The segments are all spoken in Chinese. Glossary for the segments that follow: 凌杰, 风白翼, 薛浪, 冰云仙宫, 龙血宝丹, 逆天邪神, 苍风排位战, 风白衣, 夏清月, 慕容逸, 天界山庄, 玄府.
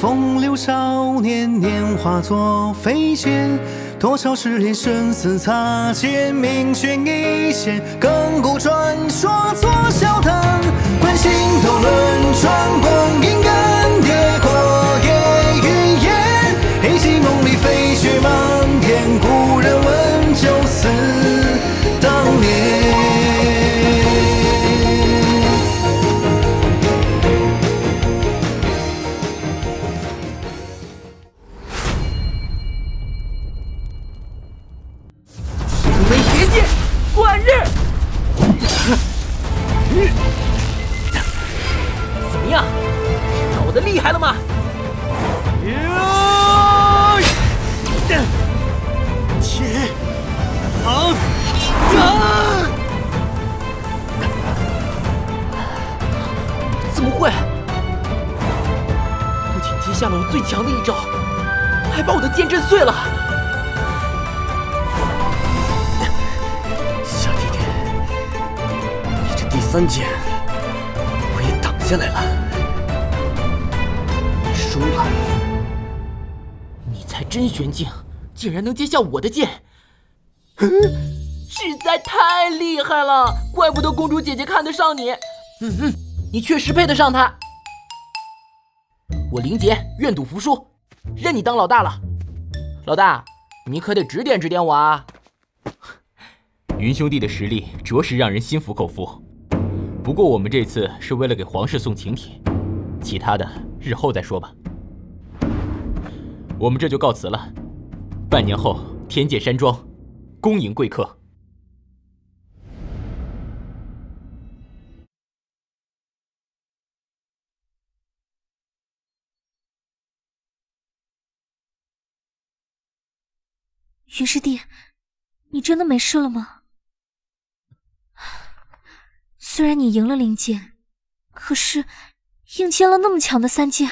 风流少年，年华作飞仙，多少失恋生死擦肩，命悬一线，亘古传说做笑谈，观星斗轮转，光阴更迭过眼云烟，黑漆梦里飞雪漫天，故人问酒似当年。 三剑，我也挡下来了。你输了，你才真玄境，竟然能接下我的剑，实在太厉害了！怪不得公主姐姐看得上你。嗯嗯，你确实配得上她。我凌杰愿赌服输，认你当老大了。老大，你可得指点指点我啊！云兄弟的实力着实让人心服口服。 不过我们这次是为了给皇室送请帖，其他的日后再说吧。我们这就告辞了。半年后天界山庄，恭迎贵客。云师弟，你真的没事了吗？ 虽然你赢了灵剑，可是硬接了那么强的三剑。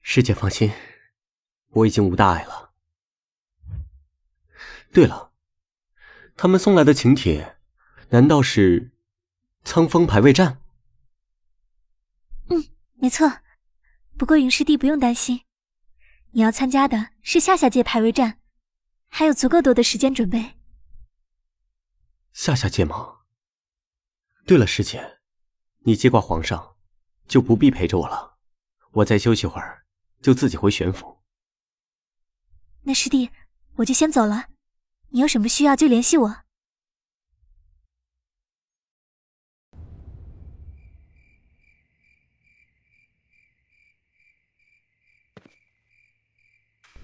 师姐放心，我已经无大碍了。对了，他们送来的请帖，难道是苍风排位战？嗯，没错。不过云师弟不用担心，你要参加的是下下届排位战，还有足够多的时间准备。下下届吗？ 对了，师姐，你接挂皇上，就不必陪着我了。我再休息会儿，就自己回玄府。那师弟，我就先走了。你有什么需要就联系我。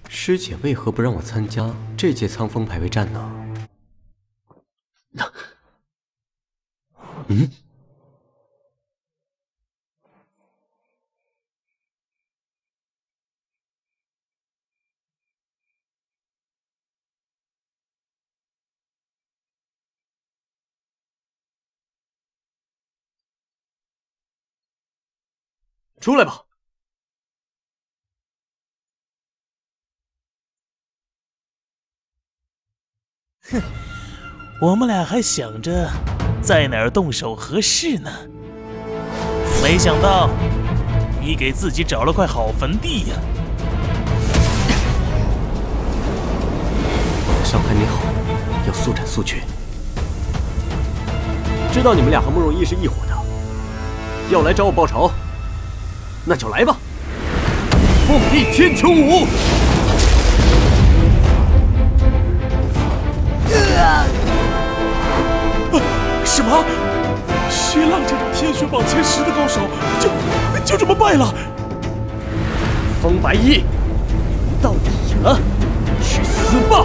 师姐为何不让我参加这届苍风排位战呢？嗯，出来吧。 哼，我们俩还想着在哪儿动手合适呢？没想到你给自己找了块好坟地呀！伤痕你好，要速战速决。知道你们俩和慕容逸是一伙的，要来找我报仇，那就来吧！凤翼天穹舞。 什么？薛浪这种天选榜前10的高手，就这么败了？风白翼，到底赢了，去死吧！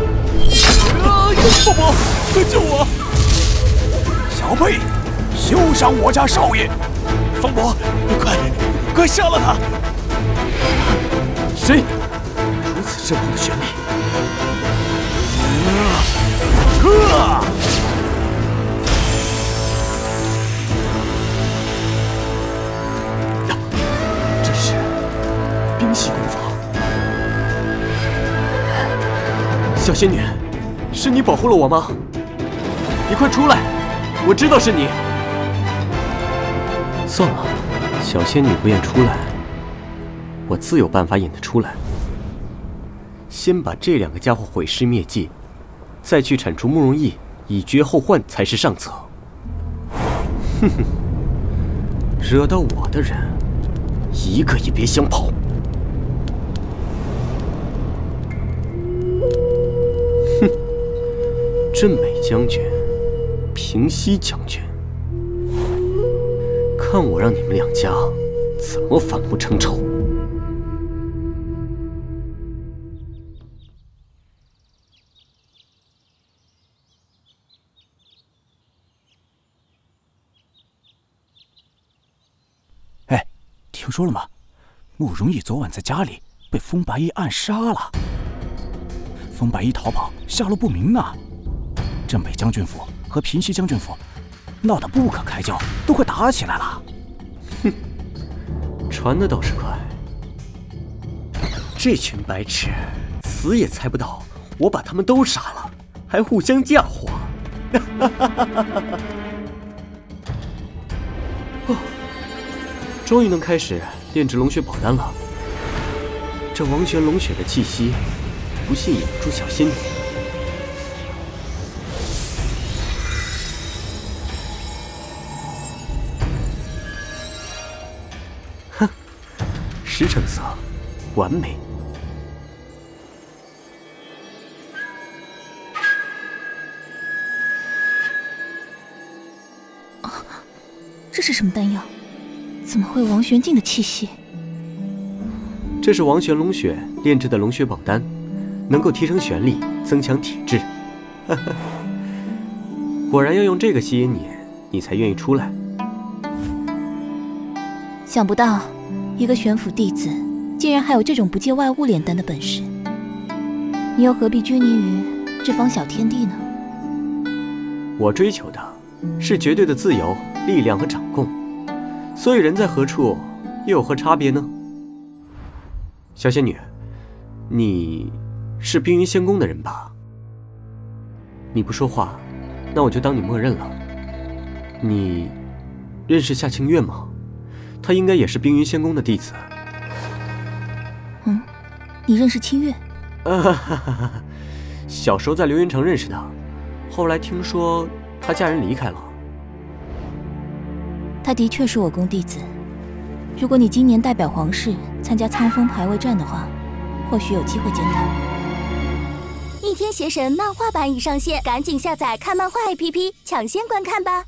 父母，快救我！小辈，休伤我家少爷！风伯，快杀了他！谁？如此阵亡的旋律！这是冰系功法。小仙女，是你保护了我吗？你快出来！我知道是你。算了，小仙女不愿出来，我自有办法引她出来。先把这两个家伙毁尸灭迹。 再去铲除慕容逸，以绝后患才是上策。哼哼，惹到我的人，一个也别想跑。哼，镇美将军，平西将军，看我让你们两家怎么反目成仇！ 听说了吗？慕容逸昨晚在家里被风白衣暗杀了，风白衣逃跑，下落不明啊！镇北将军府和平西将军府闹得不可开交，都快打起来了。哼，传的倒是快。这群白痴死也猜不到，我把他们都杀了，还互相嫁祸。哦。 终于能开始炼制龙血宝丹了。这王玄龙血的气息，不信也不住小仙女。哼，十成色，完美。啊，这是什么丹药？ 怎么会王玄境的气息？这是王玄龙血炼制的龙血宝丹，能够提升玄力，增强体质。果然要用这个吸引你，你才愿意出来。想不到，一个玄府弟子竟然还有这种不借外物炼丹的本事。你又何必拘泥于这方小天地呢？我追求的是绝对的自由、力量和掌控。 所以人在何处，又有何差别呢？小仙女，你是冰云仙宫的人吧？你不说话，那我就当你默认了。你认识夏清月吗？她应该也是冰云仙宫的弟子。嗯，你认识清月？小时候在流云城认识的，后来听说她嫁人离开了。 他的确是我宫弟子。如果你今年代表皇室参加苍风排位战的话，或许有机会见他。《逆天邪神》漫画版已上线，赶紧下载看漫画 APP， 抢先观看吧。